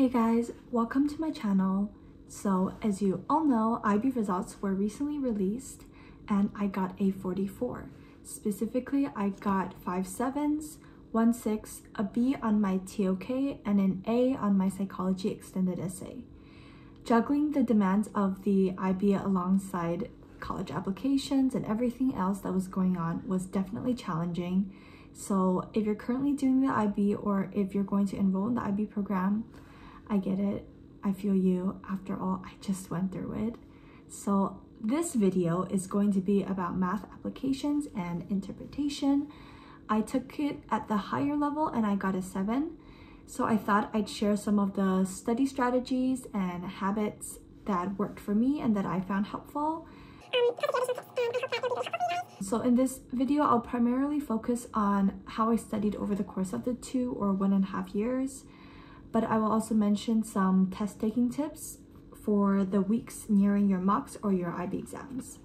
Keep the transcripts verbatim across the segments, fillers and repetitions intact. Hey guys, welcome to my channel. So as you all know, I B results were recently released and I got a forty-four. Specifically, I got five sevens, one six, a B on my T O K, and an A on my psychology extended essay. Juggling the demands of the I B alongside college applications and everything else that was going on was definitely challenging. So if you're currently doing the I B or if you're going to enroll in the I B program, I get it, I feel you. After all, I just went through it. So this video is going to be about math applications and interpretation. I took it at the higher level and I got a seven. So I thought I'd share some of the study strategies and habits that worked for me and that I found helpful. So in this video, I'll primarily focus on how I studied over the course of the two or one and a half years. But I will also mention some test taking tips for the weeks nearing your mocks or your I B exams.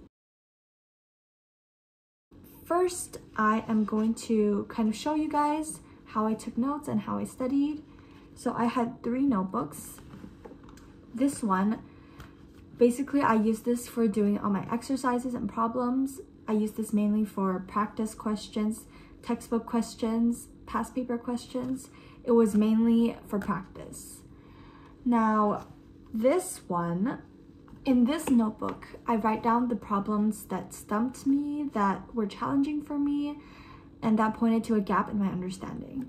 First, I am going to kind of show you guys how I took notes and how I studied. So I had three notebooks. This one, basically I use this for doing all my exercises and problems. I use this mainly for practice questions, textbook questions, past paper questions. It was mainly for practice. Now, this one, in this notebook, I write down the problems that stumped me, that were challenging for me, and that pointed to a gap in my understanding.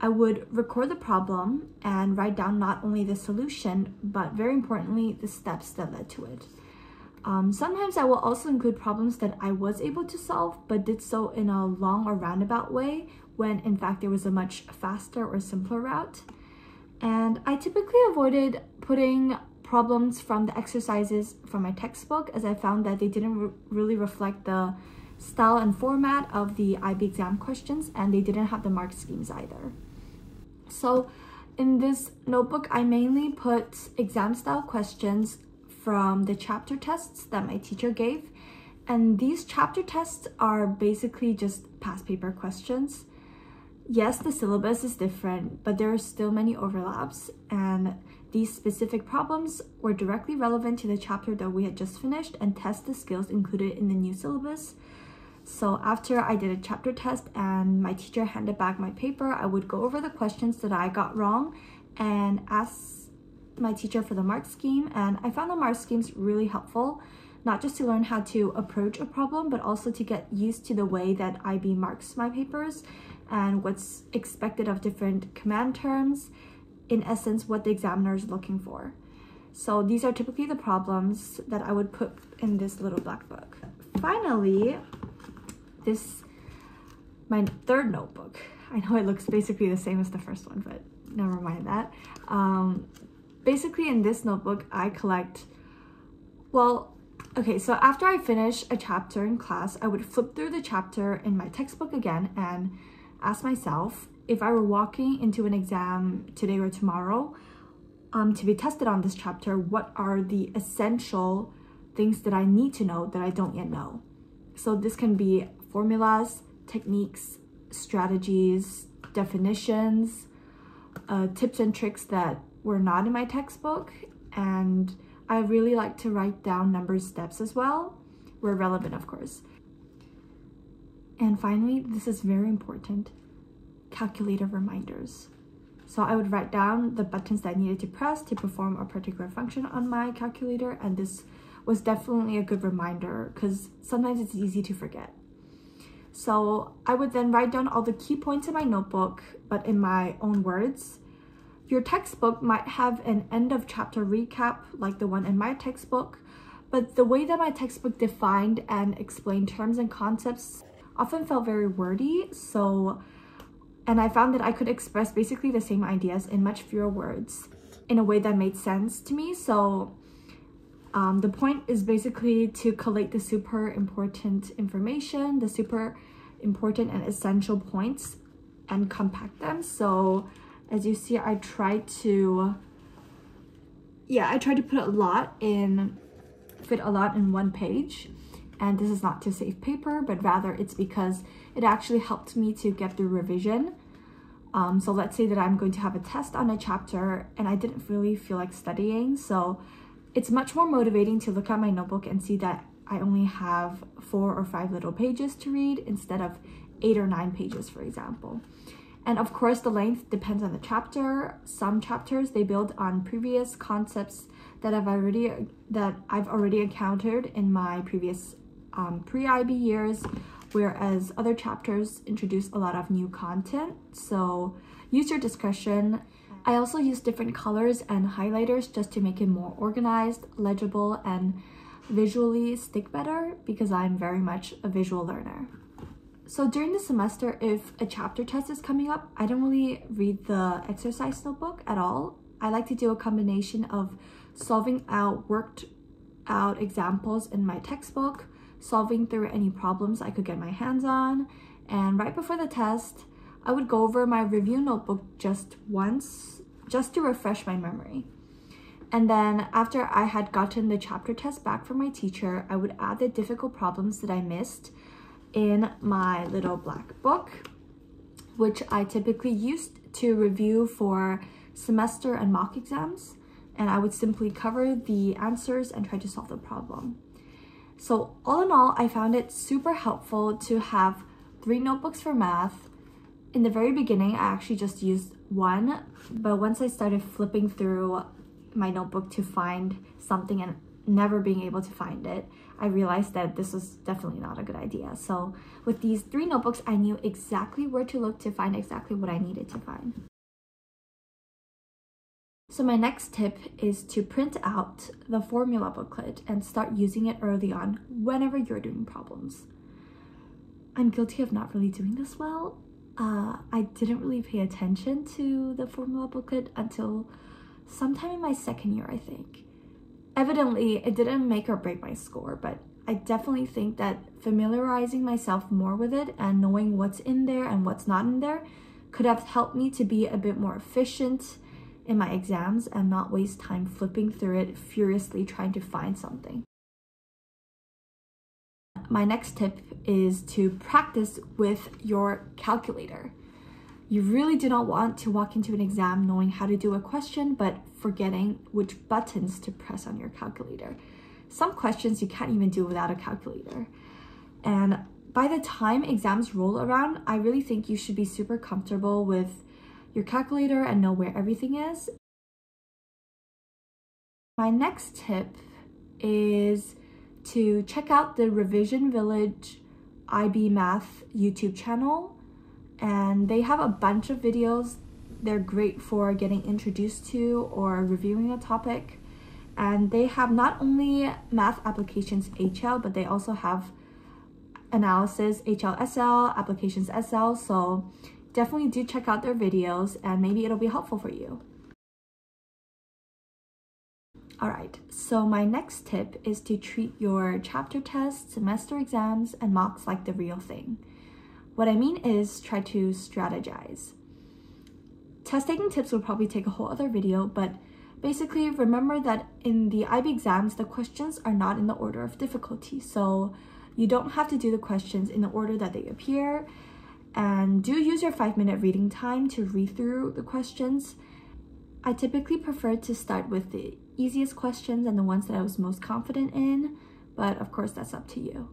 I would record the problem and write down not only the solution, but very importantly, the steps that led to it. Um, sometimes I will also include problems that I was able to solve, but did so in a long or roundabout way, when in fact there was a much faster or simpler route. And I typically avoided putting problems from the exercises from my textbook, as I found that they didn't re really reflect the style and format of the I B exam questions, and they didn't have the mark schemes either. So in this notebook, I mainly put exam style questions from the chapter tests that my teacher gave. And these chapter tests are basically just past paper questions. Yes, the syllabus is different, but there are still many overlaps, and these specific problems were directly relevant to the chapter that we had just finished and test the skills included in the new syllabus. So after I did a chapter test and my teacher handed back my paper, I would go over the questions that I got wrong and ask my teacher for the mark scheme, and I found the mark schemes really helpful. Not just to learn how to approach a problem, but also to get used to the way that I B marks my papers and what's expected of different command terms, in essence, what the examiner is looking for. So these are typically the problems that I would put in this little black book. Finally, this, my third notebook. I know it looks basically the same as the first one, but never mind that. Um, basically in this notebook, I collect, well, Okay, so after I finish a chapter in class, I would flip through the chapter in my textbook again and ask myself if I were walking into an exam today or tomorrow um, to be tested on this chapter, what are the essential things that I need to know that I don't yet know? So this can be formulas, techniques, strategies, definitions, uh, tips and tricks that were not in my textbook, and I really like to write down numbers, steps as well, where relevant, of course. And finally, this is very important, calculator reminders. So I would write down the buttons that I needed to press to perform a particular function on my calculator, and this was definitely a good reminder because sometimes it's easy to forget. So I would then write down all the key points in my notebook, but in my own words. Your textbook might have an end of chapter recap like the one in my textbook, but the way that my textbook defined and explained terms and concepts often felt very wordy, so and I found that I could express basically the same ideas in much fewer words in a way that made sense to me. So um, the point is basically to collate the super important information, the super important and essential points, and compact them. So as you see, I try to, yeah, I try to put a lot in, fit a lot in one page. And this is not to save paper, but rather it's because it actually helped me to get through revision Um, so let's say that I'm going to have a test on a chapter and I didn't really feel like studying. So it's much more motivating to look at my notebook and see that I only have four or five little pages to read instead of eight or nine pages, for example. And of course, the length depends on the chapter. Some chapters, they build on previous concepts that I've already that I've already encountered in my previous um, pre-I B years, whereas other chapters introduce a lot of new content. So use your discretion. I also use different colors and highlighters just to make it more organized, legible, and visually stick better, because I'm very much a visual learner. So during the semester, if a chapter test is coming up, I don't really read the exercise notebook at all. I like to do a combination of solving out worked out examples in my textbook, solving through any problems I could get my hands on, and right before the test, I would go over my review notebook just once, just to refresh my memory. And then after I had gotten the chapter test back from my teacher, I would add the difficult problems that I missed in my little black book, which I typically used to review for semester and mock exams. And I would simply cover the answers and try to solve the problem. So all in all, I found it super helpful to have three notebooks for math. In the very beginning, I actually just used one, but once I started flipping through my notebook to find something and never being able to find it, I realized that this was definitely not a good idea. So with these three notebooks, I knew exactly where to look to find exactly what I needed to find. So my next tip is to print out the formula booklet and start using it early on whenever you're doing problems. I'm guilty of not really doing this well. Uh, I didn't really pay attention to the formula booklet until sometime in my second year, I think. Evidently, it didn't make or break my score, but I definitely think that familiarizing myself more with it and knowing what's in there and what's not in there could have helped me to be a bit more efficient in my exams and not waste time flipping through it furiously trying to find something. My next tip is to practice with your calculator. You really do not want to walk into an exam knowing how to do a question but forgetting which buttons to press on your calculator. Some questions you can't even do without a calculator. And by the time exams roll around, I really think you should be super comfortable with your calculator and know where everything is. My next tip is to check out the Revision Village I B Math YouTube channel, and they have a bunch of videos. They're great for getting introduced to or reviewing a topic, and they have not only math applications H L, but they also have analysis H L S L, applications S L, so definitely do check out their videos and maybe it'll be helpful for you. All right, so my next tip is to treat your chapter tests, semester exams, and mocks like the real thing. What I mean is try to strategize. Test taking tips will probably take a whole other video, but basically remember that in the I B exams, the questions are not in the order of difficulty. So you don't have to do the questions in the order that they appear. And do use your five minute reading time to read through the questions. I typically prefer to start with the easiest questions and the ones that I was most confident in, but of course that's up to you.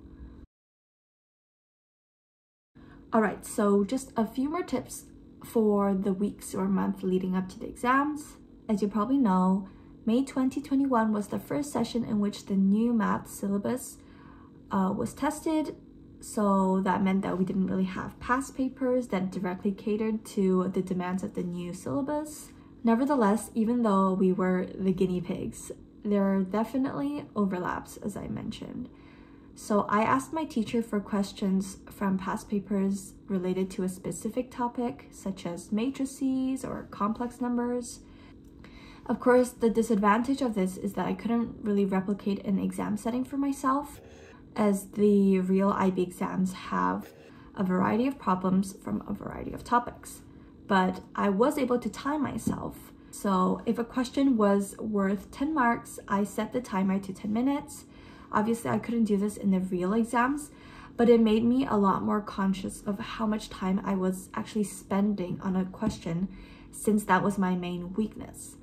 All right, so just a few more tips for the weeks or month leading up to the exams. As you probably know, May twenty twenty-one was the first session in which the new math syllabus uh, was tested. So that meant that we didn't really have past papers that directly catered to the demands of the new syllabus. Nevertheless, even though we were the guinea pigs, there are definitely overlaps, as I mentioned. So I asked my teacher for questions from past papers related to a specific topic, such as matrices or complex numbers. Of course, the disadvantage of this is that I couldn't really replicate an exam setting for myself, as the real I B exams have a variety of problems from a variety of topics. But I was able to time myself. So if a question was worth ten marks, I set the timer to ten minutes. Obviously, I couldn't do this in the real exams, but it made me a lot more conscious of how much time I was actually spending on a question, since that was my main weakness.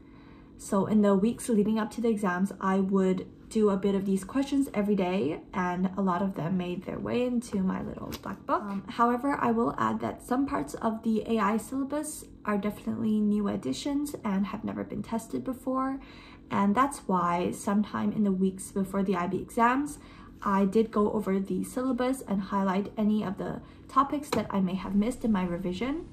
So in the weeks leading up to the exams, I would do a bit of these questions every day, and a lot of them made their way into my little black book. Um, however, I will add that some parts of the A I syllabus are definitely new additions and have never been tested before, and that's why sometime in the weeks before the I B exams, I did go over the syllabus and highlight any of the topics that I may have missed in my revision.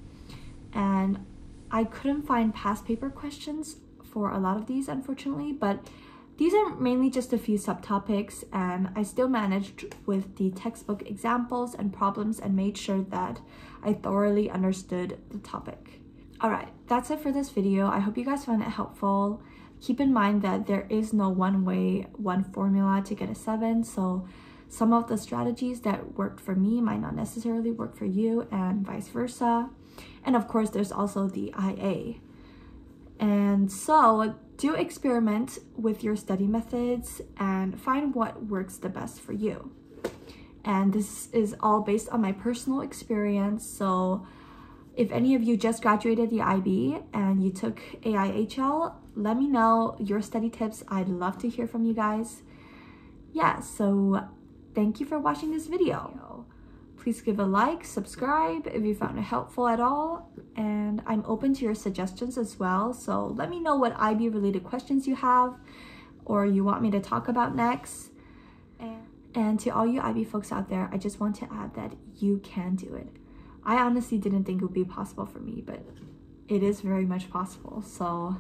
And I couldn't find past paper questions for a lot of these, unfortunately, but these are mainly just a few subtopics, and I still managed with the textbook examples and problems and made sure that I thoroughly understood the topic. Alright, that's it for this video. I hope you guys found it helpful. Keep in mind that there is no one way, one formula to get a seven, so some of the strategies that worked for me might not necessarily work for you, and vice versa. And of course, there's also the I A. And so, do experiment with your study methods and find what works the best for you. And this is all based on my personal experience, so if any of you just graduated the I B and you took A I H L, let me know your study tips. I'd love to hear from you guys. Yeah, so thank you for watching this video. Please give a like, subscribe if you found it helpful at all, and I'm open to your suggestions as well, so let me know what I B related questions you have or you want me to talk about next. And to all you I B folks out there, I just want to add that you can do it. I honestly didn't think it would be possible for me, but it is very much possible. So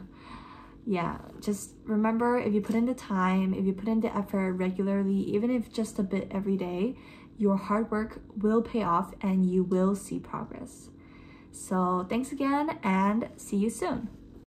yeah, just remember, if you put in the time, if you put in the effort regularly, even if just a bit every day, your hard work will pay off and you will see progress. So thanks again, and see you soon.